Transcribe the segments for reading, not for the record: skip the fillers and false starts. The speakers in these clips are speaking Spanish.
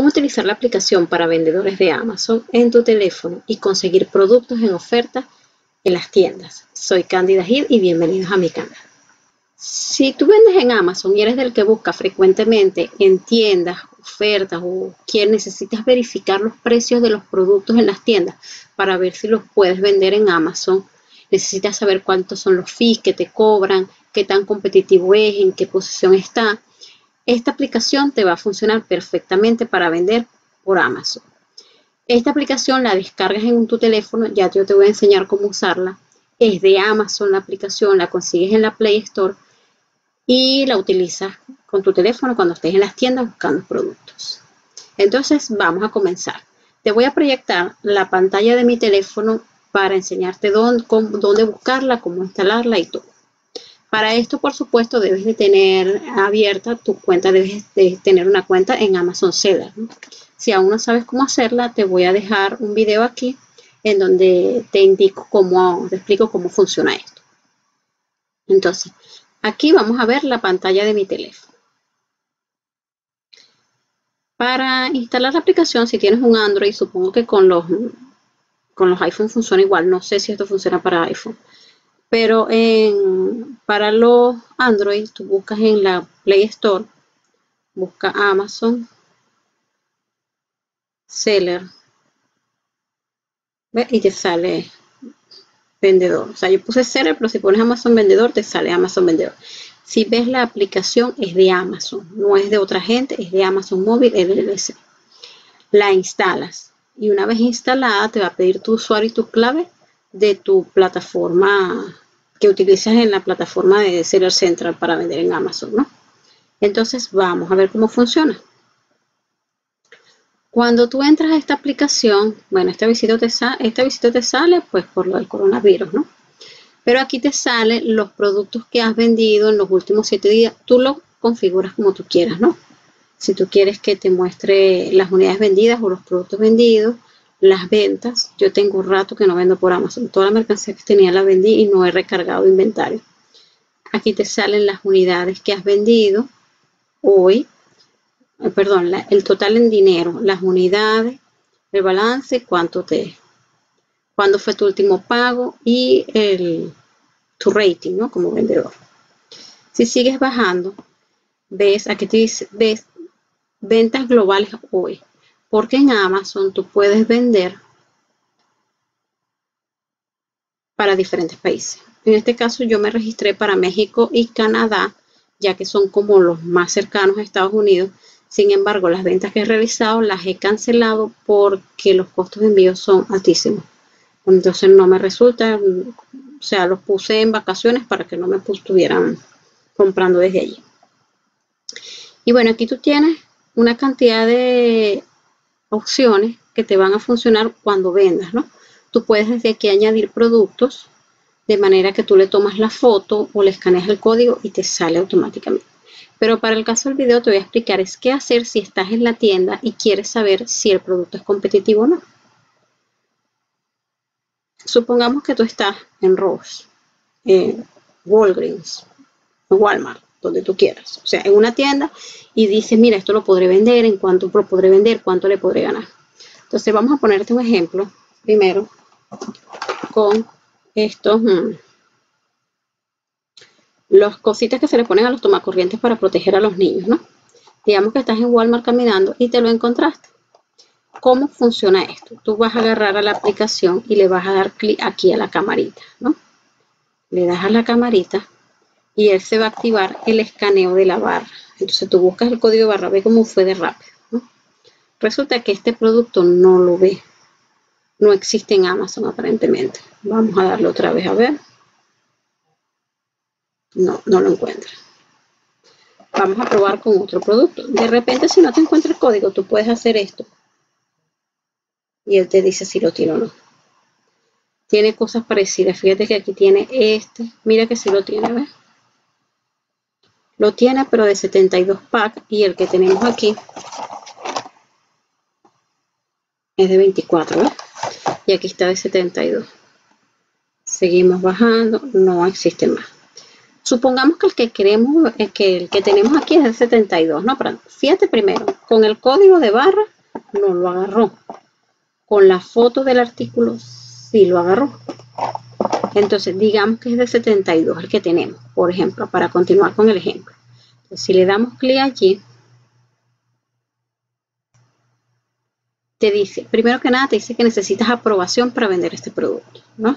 Cómo utilizar la aplicación para vendedores de Amazon en tu teléfono y conseguir productos en oferta en las tiendas. Soy Cándida Gil y bienvenidos a mi canal. Si tú vendes en Amazon y eres del que busca frecuentemente en tiendas, ofertas o quien necesitas verificar los precios de los productos en las tiendas para ver si los puedes vender en Amazon, necesitas saber cuántos son los fees que te cobran, qué tan competitivo es, en qué posición está. Esta aplicación te va a funcionar perfectamente para vender por Amazon. Esta aplicación la descargas en tu teléfono, ya yo te voy a enseñar cómo usarla. Es de Amazon la aplicación, la consigues en la Play Store y la utilizas con tu teléfono cuando estés en las tiendas buscando productos. Entonces vamos a comenzar. Te voy a proyectar la pantalla de mi teléfono para enseñarte dónde buscarla, cómo instalarla y todo. Para esto, por supuesto, debes de tener abierta tu cuenta, debes de tener una cuenta en Amazon Seller, ¿no? Si aún no sabes cómo hacerla, te voy a dejar un video aquí en donde te explico cómo funciona esto. Entonces, aquí vamos a ver la pantalla de mi teléfono. Para instalar la aplicación, si tienes un Android, supongo que con los iPhone funciona igual. No sé si esto funciona para iPhone. Pero para los Android, tú buscas en la Play Store, busca Amazon Seller, ¿ves? Y te sale Vendedor. O sea, yo puse Seller, pero si pones Amazon Vendedor, te sale Amazon Vendedor. Si ves, la aplicación es de Amazon, no es de otra gente, es de Amazon Mobile, LLC. La instalas y una vez instalada te va a pedir tu usuario y tu clave de tu plataforma que utilizas en la plataforma de Seller Central para vender en Amazon, ¿no? Entonces vamos a ver cómo funciona. Cuando tú entras a esta aplicación, bueno, esta visita te sale pues por lo del coronavirus, ¿no? Pero aquí te salen los productos que has vendido en los últimos 7 días. Tú lo configuras como tú quieras, ¿no? Si tú quieres que te muestre las unidades vendidas o los productos vendidos, las ventas. Yo tengo un rato que no vendo por Amazon. Toda la mercancía que tenía la vendí y no he recargado inventario. Aquí te salen las unidades que has vendido hoy. Perdón, el total en dinero, las unidades, el balance, cuándo fue tu último pago y tu rating, ¿no? Como vendedor. Si sigues bajando, ves, aquí te dice, ves ventas globales hoy. Porque en Amazon tú puedes vender para diferentes países. En este caso yo me registré para México y Canadá, ya que son como los más cercanos a Estados Unidos. Sin embargo, las ventas que he realizado las he cancelado porque los costos de envío son altísimos. Entonces no me resulta, o sea, los puse en vacaciones para que no me estuvieran comprando desde allí. Y bueno, aquí tú tienes una cantidad de opciones que te van a funcionar cuando vendas, ¿no? Tú puedes desde aquí añadir productos de manera que tú le tomas la foto o le escaneas el código y te sale automáticamente. Pero para el caso del video te voy a explicar es qué hacer si estás en la tienda y quieres saber si el producto es competitivo o no. Supongamos que tú estás en Ross, Walgreens, Walmart, donde tú quieras, o sea, en una tienda y dices, mira, esto lo podré vender, en cuánto lo podré vender, cuánto le podré ganar. Entonces vamos a ponerte un ejemplo primero con estos, los cositas que se le ponen a los tomacorrientes para proteger a los niños, ¿no? Digamos que estás en Walmart caminando y te lo encontraste. ¿Cómo funciona esto? Tú vas a agarrar a la aplicación y le vas a dar clic aquí a la camarita, ¿no? Le das a la camarita y él se va a activar el escaneo de la barra. Entonces tú buscas el código barra, ve cómo fue de rápido, ¿no? Resulta que este producto no lo ve. No existe en Amazon aparentemente. Vamos a darle otra vez a ver. No, no lo encuentra. Vamos a probar con otro producto. De repente si no te encuentra el código, tú puedes hacer esto. Y él te dice si lo tiene o no. Tiene cosas parecidas. Fíjate que aquí tiene este. Mira que sí lo tiene, ¿ves? Lo tiene, pero de 72 packs y el que tenemos aquí es de 24, ¿eh? Y aquí está de 72. Seguimos bajando, no existe más. Supongamos que el que tenemos aquí es de 72, ¿no? Fíjate primero, con el código de barra no lo agarró. Con la foto del artículo sí lo agarró. Entonces, digamos que es de 72 el que tenemos, por ejemplo, para continuar con el ejemplo. Entonces, si le damos clic allí, te dice, primero que nada, te dice que necesitas aprobación para vender este producto, ¿no?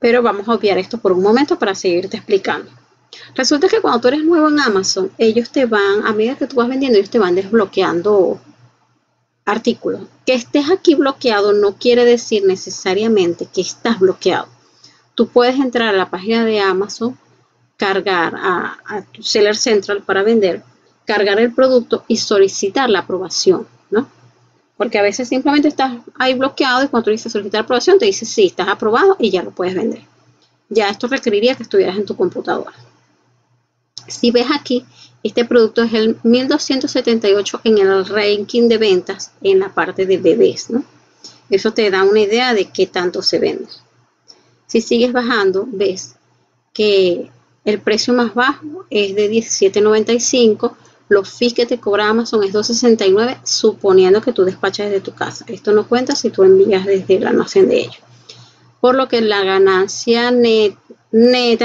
Pero vamos a obviar esto por un momento para seguirte explicando. Resulta que cuando tú eres nuevo en Amazon, ellos te van, a medida que tú vas vendiendo, ellos te van desbloqueando artículos. Que estés aquí bloqueado no quiere decir necesariamente que estás bloqueado. Tú puedes entrar a la página de Amazon, cargar a tu Seller Central para vender, cargar el producto y solicitar la aprobación, ¿no? Porque a veces simplemente estás ahí bloqueado y cuando tú dices solicitar aprobación, te dice sí, estás aprobado y ya lo puedes vender. Ya esto requeriría que estuvieras en tu computadora. Si ves aquí, este producto es el 1278 en el ranking de ventas en la parte de bebés, ¿no? Eso te da una idea de qué tanto se vende. Si sigues bajando, ves que el precio más bajo es de $17.95. Los fees que te cobra Amazon es $2.69, suponiendo que tú despachas desde tu casa. Esto no cuenta si tú envías desde el almacén de ellos. Por lo que la ganancia neta,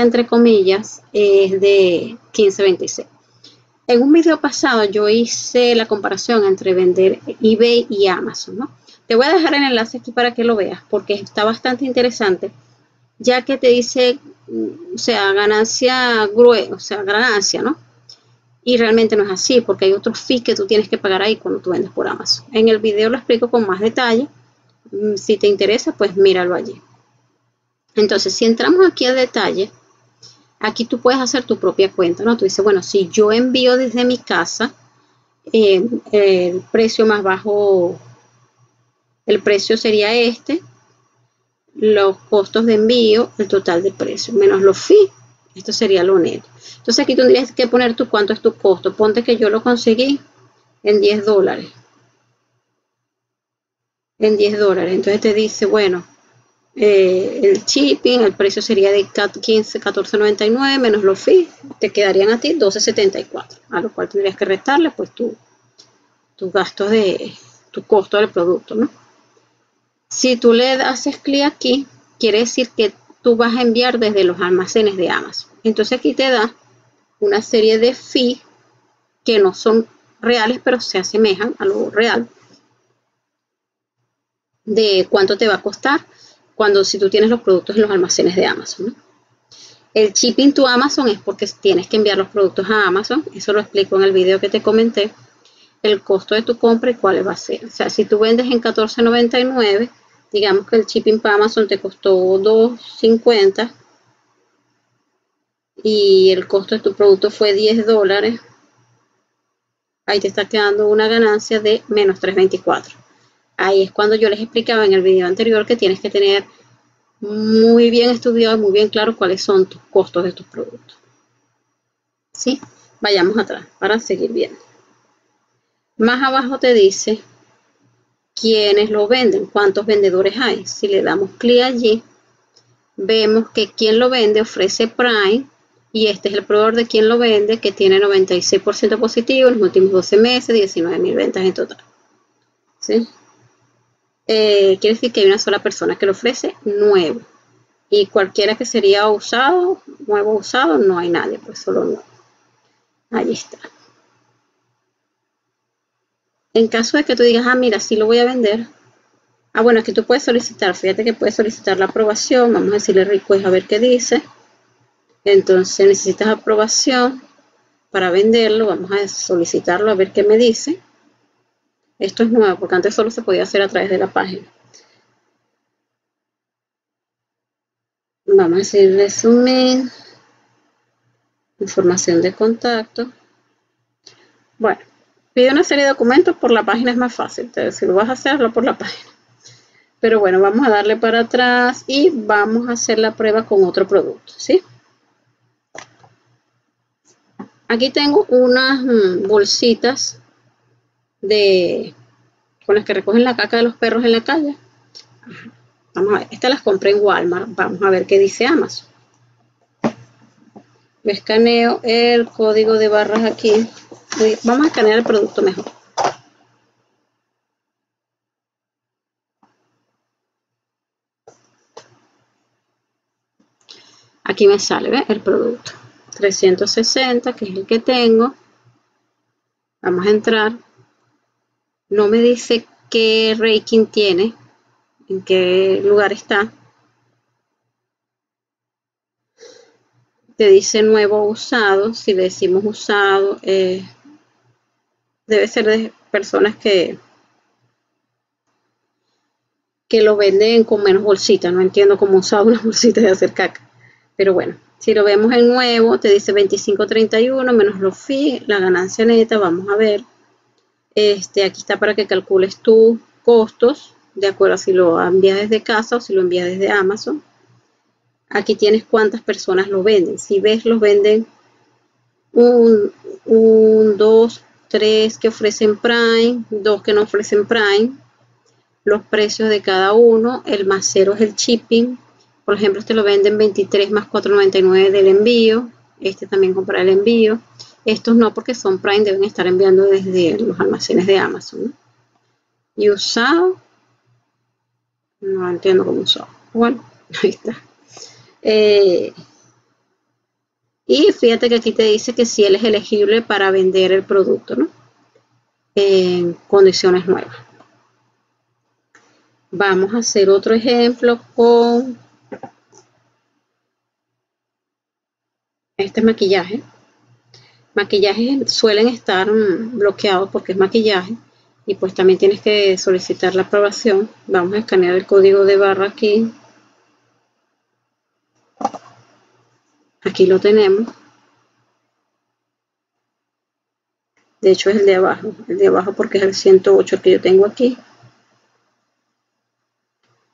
entre comillas, es de $15.26. En un video pasado yo hice la comparación entre vender eBay y Amazon, ¿no? Te voy a dejar el enlace aquí para que lo veas, porque está bastante interesante, ya que te dice, o sea, ganancia gruesa, o sea, ganancia, ¿no? Y realmente no es así, porque hay otros fees que tú tienes que pagar ahí cuando tú vendes por Amazon. En el video lo explico con más detalle. Si te interesa, pues míralo allí. Entonces, si entramos aquí a detalle, aquí tú puedes hacer tu propia cuenta, ¿no? Tú dices, bueno, si yo envío desde mi casa, el precio más bajo, el precio sería este, los costos de envío, el total de precio, menos los fees. Esto sería lo neto. Entonces aquí tendrías que poner tú cuánto es tu costo. Ponte que yo lo conseguí en $10. En $10. Entonces te dice, bueno, el shipping, el precio sería de $14.99 menos los fees. Te quedarían a ti $12.74. A lo cual tendrías que restarle pues tus gastos de tu costo del producto, ¿no? Si tú le haces clic aquí, quiere decir que tú vas a enviar desde los almacenes de Amazon. Entonces aquí te da una serie de fees que no son reales, pero se asemejan a lo real. De cuánto te va a costar cuando si tú tienes los productos en los almacenes de Amazon, ¿no? El shipping to Amazon es porque tienes que enviar los productos a Amazon. Eso lo explico en el video que te comenté. El costo de tu compra y cuál va a ser. O sea, si tú vendes en $14.99, digamos que el shipping para Amazon te costó $2.50 y el costo de tu producto fue $10. Ahí te está quedando una ganancia de menos $3.24. Ahí es cuando yo les explicaba en el video anterior que tienes que tener muy bien estudiado y muy bien claro cuáles son tus costos de tus productos. ¿Sí? Vayamos atrás para seguir viendo. Más abajo te dice quiénes lo venden, cuántos vendedores hay. Si le damos clic allí, vemos que quien lo vende ofrece Prime y este es el proveedor de quien lo vende, que tiene 96% positivo en los últimos 12 meses, 19.000 ventas en total. ¿Sí? Quiere decir que hay una sola persona que lo ofrece, nuevo. Y cualquiera que sería usado, nuevo usado, no hay nadie, pues solo nuevo. Ahí está. En caso de que tú digas, ah, mira, sí lo voy a vender. Ah, bueno, aquí tú puedes solicitar. Fíjate que puedes solicitar la aprobación. Vamos a decirle request a ver qué dice. Entonces necesitas aprobación para venderlo. Vamos a solicitarlo a ver qué me dice. Esto es nuevo porque antes solo se podía hacer a través de la página. Vamos a decir resumir. Información de contacto. Bueno. Pide una serie de documentos, por la página es más fácil. Entonces, si lo vas a hacer, hazlo por la página. Pero bueno, vamos a darle para atrás y vamos a hacer la prueba con otro producto, ¿sí? Aquí tengo unas bolsitas con las que recogen la caca de los perros en la calle. Vamos a ver, estas las compré en Walmart. Vamos a ver qué dice Amazon. Yo escaneo el código de barras aquí. Vamos a escanear el producto mejor. aquí me sale, ¿ve? El producto. 360, que es el que tengo. Vamos a entrar. No me dice qué ranking tiene, en qué lugar está. Te dice nuevo usado. Si le decimos usado, debe ser de personas que lo venden con menos bolsitas. No entiendo cómo usar unas bolsitas de hacer caca. Pero bueno, si lo vemos en nuevo, te dice 25.31 menos los fees, la ganancia neta. Vamos a ver. Aquí está para que calcules tus costos, de acuerdo a si lo envías desde casa o si lo envías desde Amazon. Aquí tienes cuántas personas lo venden. Si ves, los venden dos, tres que ofrecen Prime, dos que no ofrecen Prime. Los precios de cada uno, el más cero es el shipping. Por ejemplo, este lo venden 23 más 4.99 del envío. Este también compra el envío. Estos no, porque son Prime, deben estar enviando desde los almacenes de Amazon. Y usado, no entiendo cómo usado. Bueno, ahí está. Y fíjate que aquí te dice que si él es elegible para vender el producto, ¿no? En condiciones nuevas. Vamos a hacer otro ejemplo con este maquillaje. Maquillajes suelen estar bloqueados porque es maquillaje y pues también tienes que solicitar la aprobación. Vamos a escanear el código de barra aquí. Aquí lo tenemos. De hecho es el de abajo porque es el 108 el que yo tengo aquí.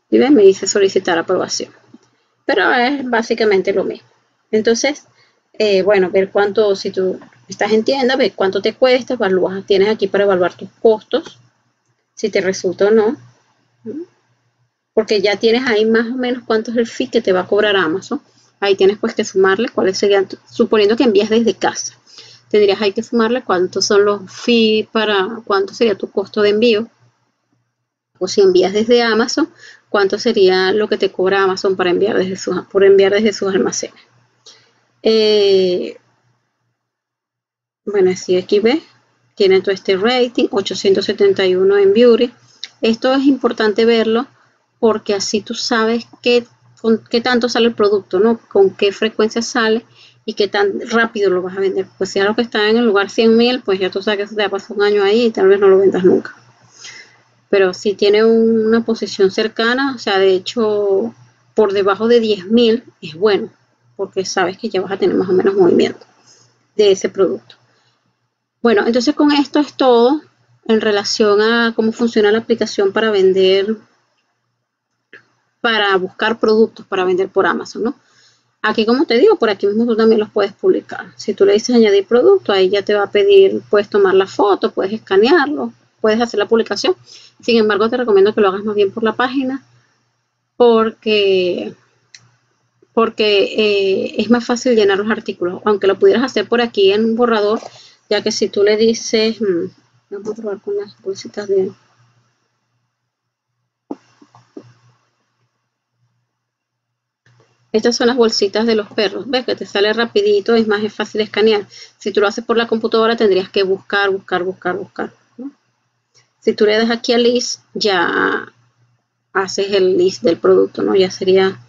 Y ven, me dice solicitar aprobación. Pero es básicamente lo mismo. Entonces, bueno, ver cuánto, si tú estás en tienda, ver cuánto te cuesta, evalúas, tienes aquí para evaluar tus costos, si te resulta o no. Porque ya tienes ahí más o menos cuánto es el fee que te va a cobrar Amazon. Ahí tienes pues que sumarle cuáles serían, suponiendo que envías desde casa, tendrías ahí que sumarle cuántos son los fees, para cuánto sería tu costo de envío. O si envías desde Amazon, cuánto sería lo que te cobra Amazon para enviar desde sus almacenes. Bueno, así aquí ves, tienen todo este rating, 871 en beauty. Esto es importante verlo porque así tú sabes qué tanto sale el producto, ¿no? Con qué frecuencia sale y qué tan rápido lo vas a vender. Pues si a lo que está en el lugar 100.000, pues ya tú sabes que te ha pasado un año ahí y tal vez no lo vendas nunca. Pero si tiene una posición cercana, o sea, de hecho, por debajo de 10.000 es bueno, porque sabes que ya vas a tener más o menos movimiento de ese producto. Bueno, entonces con esto es todo en relación a cómo funciona la aplicación para vender, para buscar productos para vender por Amazon, ¿no? Aquí, como te digo, por aquí mismo tú también los puedes publicar. Si tú le dices añadir producto, ahí ya te va a pedir, puedes tomar la foto, puedes escanearlo, puedes hacer la publicación. Sin embargo, te recomiendo que lo hagas más bien por la página porque es más fácil llenar los artículos, aunque lo pudieras hacer por aquí en un borrador, ya que si tú le dices, vamos a probar con las bolsitas de... Estas son las bolsitas de los perros, ves que te sale rapidito, es más, es fácil escanear. Si tú lo haces por la computadora tendrías que buscar, ¿no? Si tú le das aquí a list, ya haces el list del producto, ¿no? Ya sería...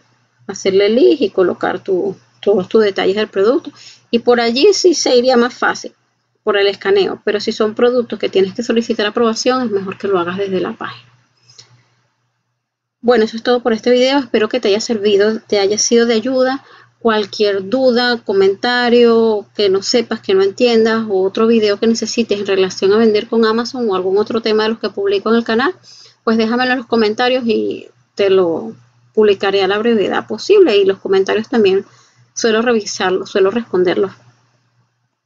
hacerle list y colocar todos tus detalles del producto. Y por allí sí se iría más fácil, por el escaneo. Pero si son productos que tienes que solicitar aprobación, es mejor que lo hagas desde la página. Bueno, eso es todo por este video. Espero que te haya servido, te haya sido de ayuda. Cualquier duda, comentario, que no sepas, que no entiendas, o otro video que necesites en relación a vender con Amazon o algún otro tema de los que publico en el canal, pues déjamelo en los comentarios y te lo... publicaré a la brevedad posible, y los comentarios también suelo revisarlos, suelo responderlos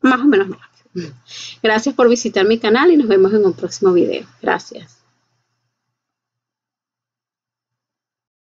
más o menos rápido. Gracias por visitar mi canal y nos vemos en un próximo video. Gracias.